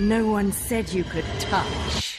no one said you could touch.